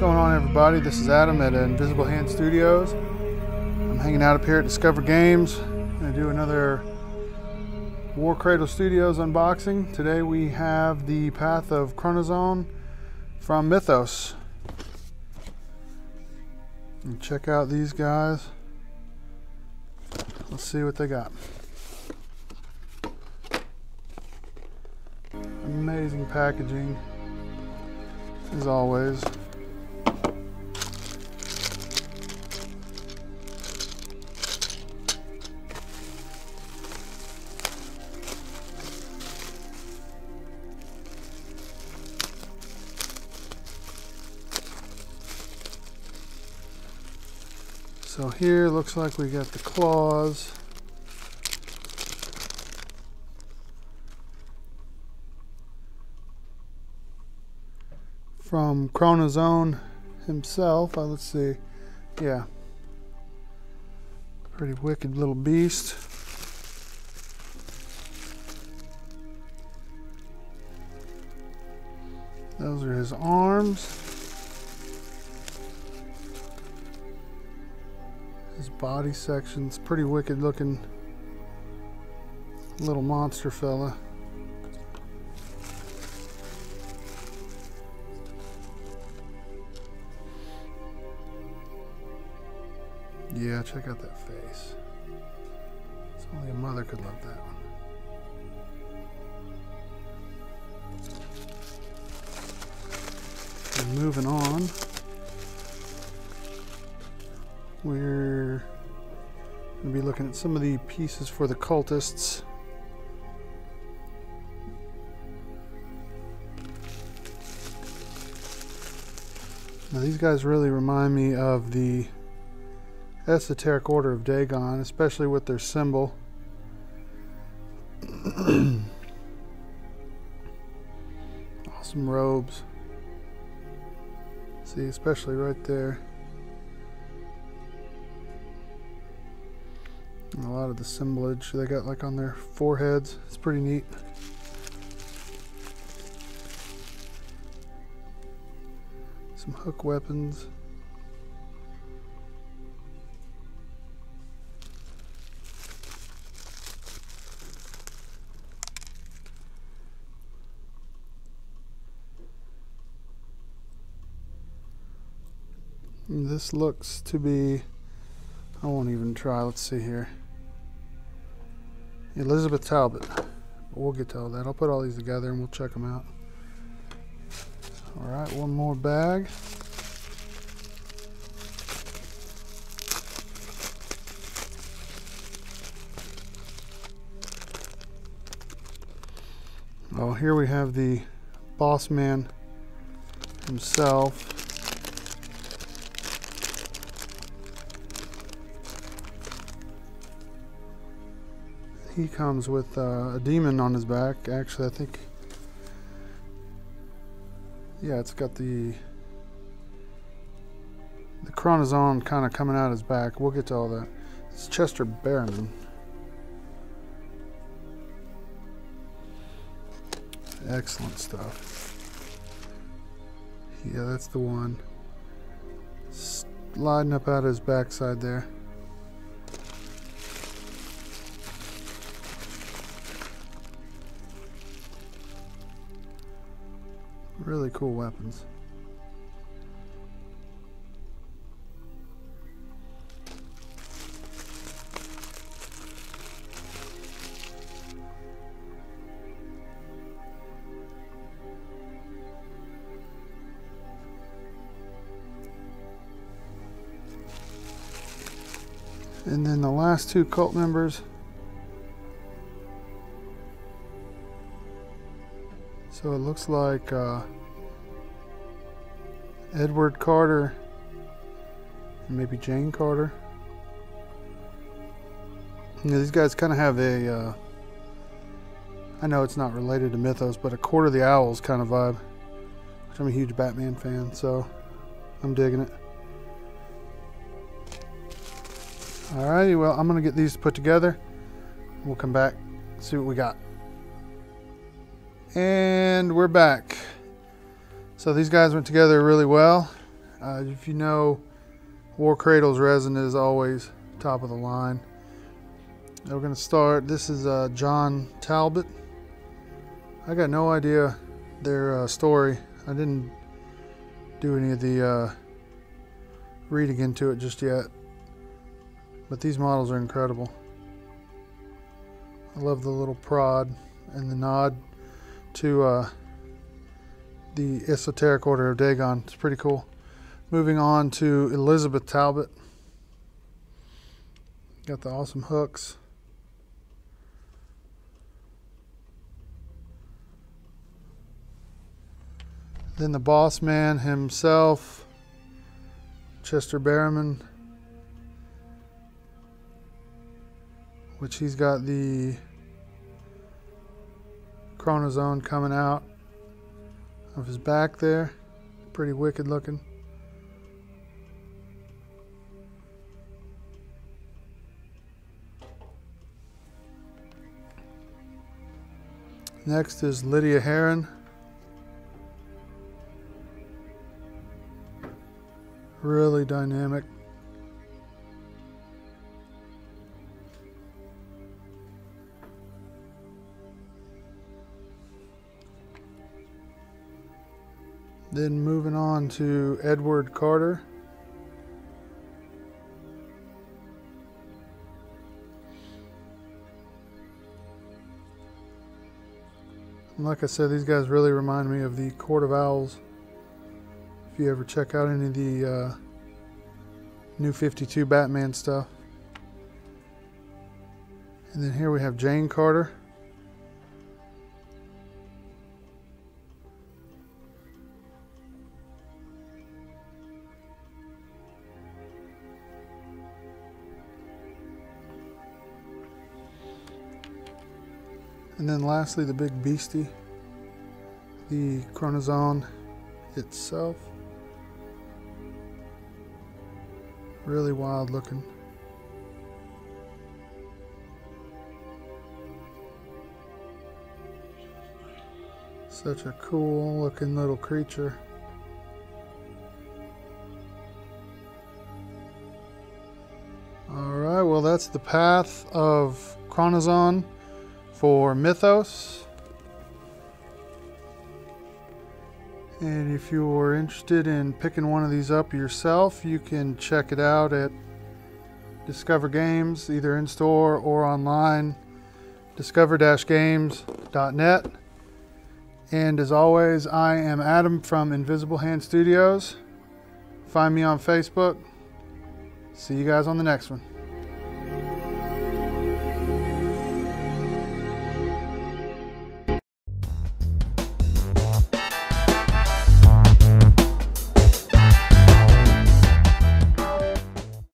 going on, everybody? This is Adam at Invisible Hand Studios. I'm hanging out up here at Discover Games. I'm going to do another War Cradle Studios unboxing. Today we have the Path of Chronozon from Mythos. And check out these guys. Let's see what they got. Amazing packaging, as always. So here looks like we got the claws. From Chronozon himself. Let's see. Yeah. Pretty wicked little beast. Those are his arms. His body sections. Pretty wicked looking little monster fella. Yeah, check out that face. It's only a mother could love that one. And moving on, we're going to be looking at some of the pieces for the cultists. Now these guys really remind me of the Esoteric Order of Dagon, especially with their symbol. Awesome robes. See, especially right there. And a lot of the symbolage they got like on their foreheads. It's pretty neat. Some hook weapons. This looks to be, I won't even try, let's see here. Elizabeth Talbot. We'll get to all that. I'll put all these together and we'll check them out. All right, one more bag. Oh, here we have the boss man himself. He comes with a demon on his back. Actually, I think, yeah, it's got the Chronozon kind of coming out his back. We'll get to all that. It's Chester Berriman. Excellent stuff. Yeah, that's the one. Sliding up out of his backside there. Really cool weapons. And then the last two cult members. So it looks like Edward Carter and maybe Jane Carter. You know, these guys kind of have a, I know it's not related to Mythos, but a Court of the Owls kind of vibe. Which I'm a huge Batman fan, so I'm digging it. Alrighty, well, I'm going to get these put together. We'll come back, see what we got. And we're back. So these guys went together really well, If you know, War Cradle's resin is always top of the line. Now we're going to start. This is John Talbot. I got no idea their story. I didn't do any of the reading into it just yet. But these models are incredible. I love the little prod and the nod to the Esoteric Order of Dagon. It's pretty cool. Moving on to Elizabeth Talbot. Got the awesome hooks. Then the boss man himself, Chester Berriman, which he's got the Chronozon coming out of his back there. Pretty wicked looking. Next is Lydia Heron. Really dynamic. Then moving on to Edward Carter. And like I said, these guys really remind me of the Court of Owls. If you ever check out any of the New 52 Batman stuff. And then here we have Jane Carter. And then lastly, the big beastie, the Chronozon itself. Really wild looking. Such a cool looking little creature. All right, well, that's the Path of Chronozon for Mythos. And if you're interested in picking one of these up yourself, you can check it out at Discover Games, either in store or online, discover-games.net. And as always, I am Adam from Invisible Hand Studios. Find me on Facebook. See you guys on the next one.